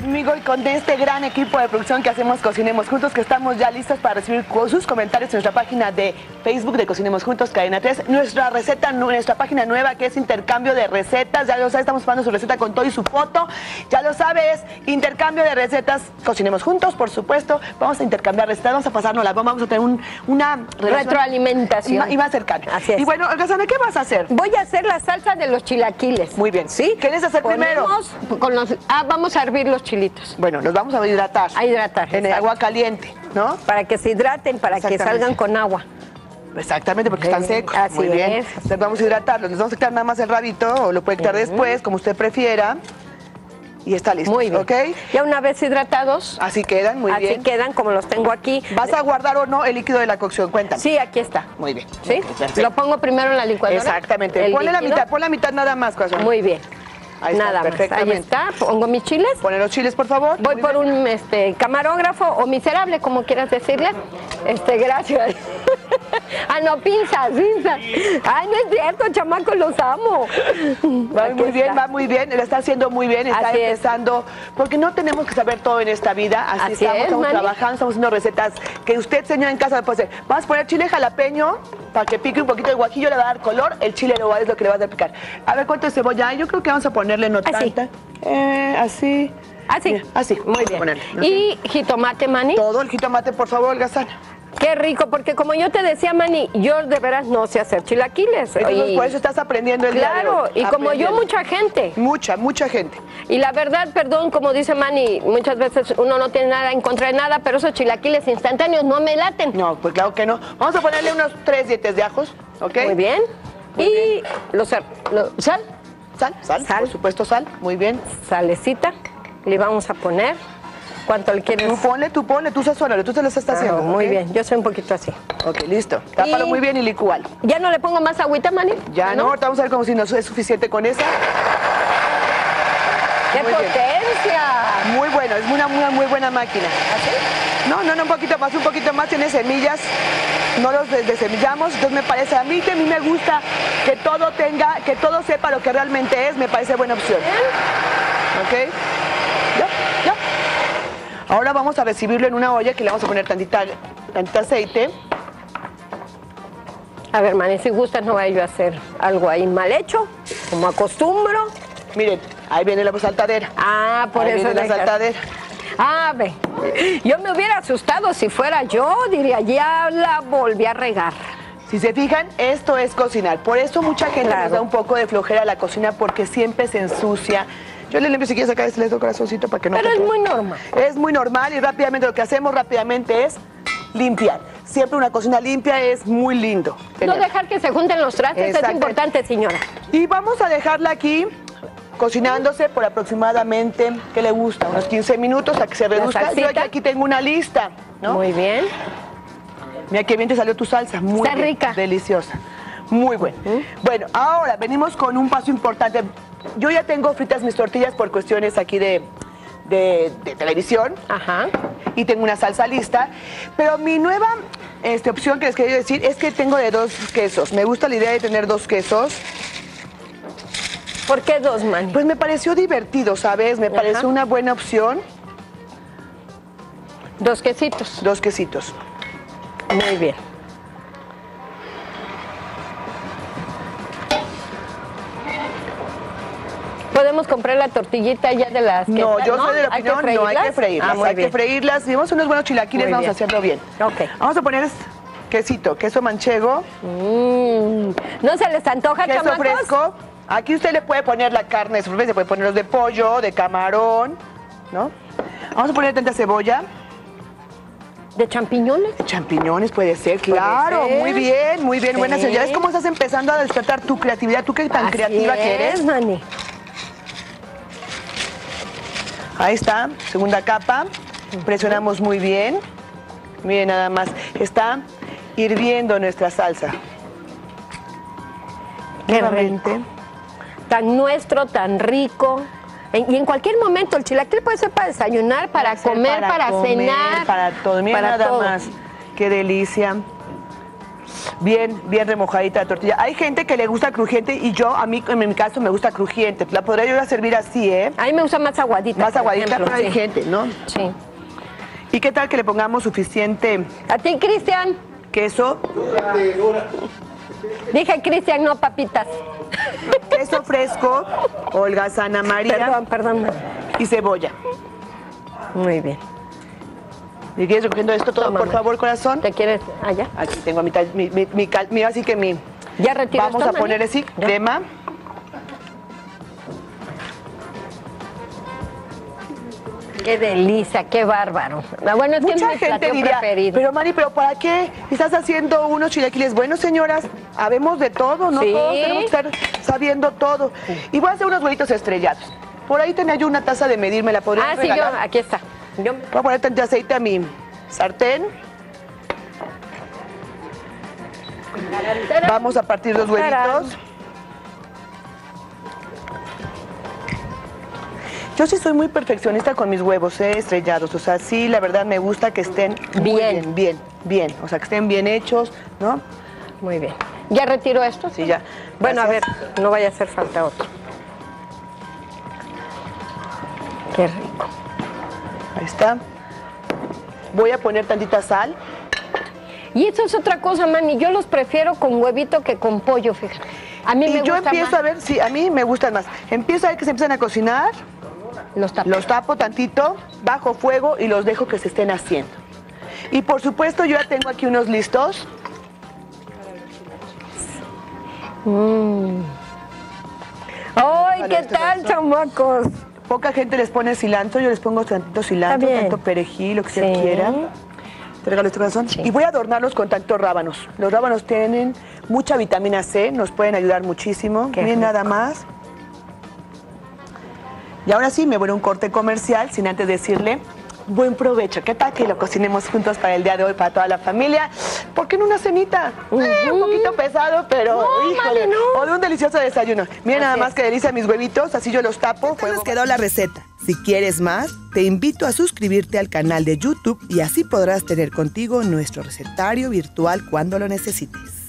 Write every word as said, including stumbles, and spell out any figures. conmigo y con este gran equipo de producción que hacemos Cocinemos Juntos, que estamos ya listos para recibir sus comentarios en nuestra página de Facebook de Cocinemos Juntos, Cadena tres. Nuestra receta, nuestra página nueva que es intercambio de recetas. Ya lo sabe, estamos poniendo su receta con todo y su foto. Ya lo sabe, es intercambio de recetas. Cocinemos Juntos, por supuesto. Vamos a intercambiar recetas, vamos a pasarnos la bomba, vamos a tener un, una retroalimentación. Y más cercana. Así es. Y bueno, Gassana, ¿qué vas a hacer? Voy a hacer la salsa de los chilaquiles. Muy bien. ¿Sí? ¿Qué les hacer primero? Con los, ah, vamos a hervir los chilitos. Bueno, los vamos a hidratar. A hidratar. En exacto. agua caliente, ¿no? Para que se hidraten, para que salgan con agua. Exactamente, porque están secos. Así Muy bien. Es. Entonces vamos a hidratarlos. Nos vamos a quitar nada más el rabito, o lo puede quitar uh -huh. después, como usted prefiera. Y está listo. Muy bien. ¿Okay? Ya una vez hidratados. Así quedan, muy así bien. Así quedan, como los tengo aquí. ¿Vas a guardar o no el líquido de la cocción? Cuéntame. Sí, aquí está. Muy bien. ¿Sí? Perfecto. Lo pongo primero en la licuadora. Exactamente. Ponle la mitad, pon la mitad nada más, Corazón. Muy bien. Ahí está, nada perfectamente. Más, ahí está, pongo mis chiles. Ponen los chiles, por favor. Voy Muy por bien. un este, camarógrafo o miserable, como quieras decirle. Este, gracias. Ah, no, pinzas, pinzas. Ay, no es cierto, chamacos, los amo. Va Aquí muy bien, está. va muy bien, lo está haciendo muy bien, está así empezando. Es. Porque no tenemos que saber todo en esta vida, así, así estamos, es, estamos trabajando, estamos haciendo recetas que usted, señora, en casa puede hacer. Vamos a poner chile jalapeño para que pique un poquito el guajillo, le va a dar color, el chile lo va, es lo que le va a dar picar. A ver, ¿cuánto cebolla hay? Yo creo que vamos a ponerle no así. tanta. Eh, así. Así. Mira, así, muy bien. Ponerle, ¿no? Y jitomate, Mani. Todo el jitomate, por favor, Gassana. Qué rico, porque como yo te decía, Mani, yo de veras no sé hacer chilaquiles. Entonces, y... por eso estás aprendiendo el día de hoy. Claro, y como yo, mucha gente. Mucha, mucha gente. Y la verdad, perdón, como dice Mani, muchas veces uno no tiene nada en contra de nada, pero esos chilaquiles instantáneos no me laten. No, pues claro que no. Vamos a ponerle unos tres dietes de ajos, ¿ok? Muy bien. Muy y bien. Lo sal, lo, sal. Sal, sal, sal, por supuesto sal, muy bien. Salecita, le vamos a poner. ¿Cuánto le quieres? Tú ponle, tú ponle, tú se suena, tú se los estás haciendo. Muy ¿okay? bien, yo soy un poquito así. Ok, listo. Tápalo y... muy bien y licúalo. ¿Ya no le pongo más agüita, Mani? Ya no, no vamos a ver como si no es suficiente con esa. ¡Qué muy potencia! Bien. Muy bueno, es una muy, muy buena máquina. ¿Así? No, no, no, un poquito más, un poquito más, tiene semillas. No los desemillamos, entonces me parece a mí que a mí me gusta que todo tenga, que todo sepa lo que realmente es, me parece buena opción. Bien. ¿Ok? Ya, ya. Ahora vamos a recibirlo en una olla que le vamos a poner tantita, tantita aceite. A ver, Mani, si gustas no vaya yo a hacer algo ahí mal hecho, como acostumbro. Miren, ahí viene la saltadera. Ah, por ahí eso viene la dejar. saltadera. Ah, ve, yo me hubiera asustado si fuera yo, diría, ya la volví a regar. Si se fijan, esto es cocinar, por eso mucha gente claro. nos da un poco de flojera a la cocina porque siempre se ensucia. Yo le limpio si quieres acá este corazoncito para que no... Pero es muy normal. Es muy normal y rápidamente lo que hacemos rápidamente es limpiar. Siempre una cocina limpia es muy lindo. Tener. No dejar que se junten los trastes es importante, señora. Y vamos a dejarla aquí... cocinándose por aproximadamente, ¿qué le gusta? Unos quince minutos a que se reduzca. Yo aquí tengo una lista, ¿no? Muy bien. Mira qué bien te salió tu salsa. Muy Está bien, rica. Deliciosa. Muy buena. ¿Mm? Bueno, ahora venimos con un paso importante. Yo ya tengo fritas mis tortillas por cuestiones aquí de, de, de televisión. Ajá. Y tengo una salsa lista. Pero mi nueva este, opción que les quería decir es que tengo de dos quesos. Me gusta la idea de tener dos quesos. ¿Por qué dos, Mani? Pues me pareció divertido, ¿sabes? Me Ajá. pareció una buena opción. Dos quesitos. Dos quesitos. Muy bien. ¿Podemos comprar la tortillita ya de las quesas? No, yo ¿no? soy de la opinión, ¿Hay que no, hay que freírlas. Ah, muy hay bien. que freírlas. Si vemos unos buenos chilaquiles, muy vamos bien. a hacerlo bien. Ok. Vamos a poner... quesito, queso manchego. Mm. ¿No se les antoja, queso chamacos? Queso fresco. Aquí usted le puede poner la carne de sorpresa, se puede poner los de pollo, de camarón, ¿no? Vamos a poner tanta cebolla. ¿De champiñones? Champiñones puede ser, claro. Puede ser. Muy bien, muy bien. Sí. Buenas señales. ¿Cómo estás empezando a despertar tu creatividad? ¿Tú qué tan Así creativa es, que eres? Mani. Ahí está, segunda capa. Presionamos muy bien. Miren nada más, está hirviendo nuestra salsa. Qué rico. Tan nuestro, tan rico. En, y en cualquier momento, el chilaquil puede ser para desayunar, para comer, para, para comer, cenar. Para todo, Mira para nada todo. más. Qué delicia. bien, bien remojadita la tortilla. Hay gente que le gusta crujiente y yo, a mí, en mi caso, me gusta crujiente. La podría yo servir así, ¿eh? A mí me gusta más aguadita. Más aguadita para la gente, ¿no? Sí. ¿Y qué tal que le pongamos suficiente? A ti, Cristian. Queso. Dije, Cristian, no papitas. Queso fresco, holgazana María. Perdón, perdón. Y cebolla. Muy bien. ¿Y quieres recogiendo esto todo, por favor, corazón? ¿Te quieres allá? Aquí tengo mi, mi, mi, mi, mi así que mi... Ya retiro. Vamos esto, a poner así, ya. Crema. Qué delicia, qué bárbaro. Bueno, es que mucha es mi gente diría, preferido. Pero Mari, ¿pero para qué estás haciendo unos chilaquiles? Bueno, señoras, habemos de todo, ¿no? Sí. Todos tenemos que estar sabiendo todo. Sí. Y voy a hacer unos huevitos estrellados. Por ahí tenía yo una taza de medir, me la podría ah, regalar. Ah, sí, yo, aquí está. Yo... Voy a poner tanto aceite a mi sartén. Vamos a partir los huevitos. Yo sí soy muy perfeccionista con mis huevos eh, estrellados, o sea, sí, la verdad me gusta que estén bien. Muy bien, bien, bien, o sea, que estén bien hechos, ¿no? Muy bien. ¿Ya retiro esto? Sí, ya. Bueno, gracias. A ver, no vaya a hacer falta otro. Qué rico. Ahí está. Voy a poner tantita sal. Y eso es otra cosa, Mani, yo los prefiero con huevito que con pollo, fíjate. A mí y me gusta más. Y yo empiezo a ver, sí, a mí me gustan más. Empiezo a ver que se empiezan a cocinar. Los tapo. Los tapo tantito, bajo fuego y los dejo que se estén haciendo. Y por supuesto yo ya tengo aquí unos listos. Mm. ¡Ay, qué tal, chamacos! Poca gente les pone cilantro, yo les pongo tantito cilantro, tanto perejil, lo que se quiera. Te regalo este corazón. Sí. Y voy a adornarlos con tantos rábanos. Los rábanos tienen mucha vitamina C, nos pueden ayudar muchísimo. Qué Miren rico. Nada más. Y ahora sí, me voy a un corte comercial sin antes decirle buen provecho. ¿Qué tal que lo cocinemos juntos para el día de hoy, para toda la familia? Porque en una cenita, uh-huh. eh, un poquito pesado, pero no, híjole, mami, no. O de un delicioso desayuno. Miren así nada más es. Que delicia mis huevitos, así yo los tapo. Esta nos quedó la receta. Si quieres más, te invito a suscribirte al canal de YouTube y así podrás tener contigo nuestro recetario virtual cuando lo necesites.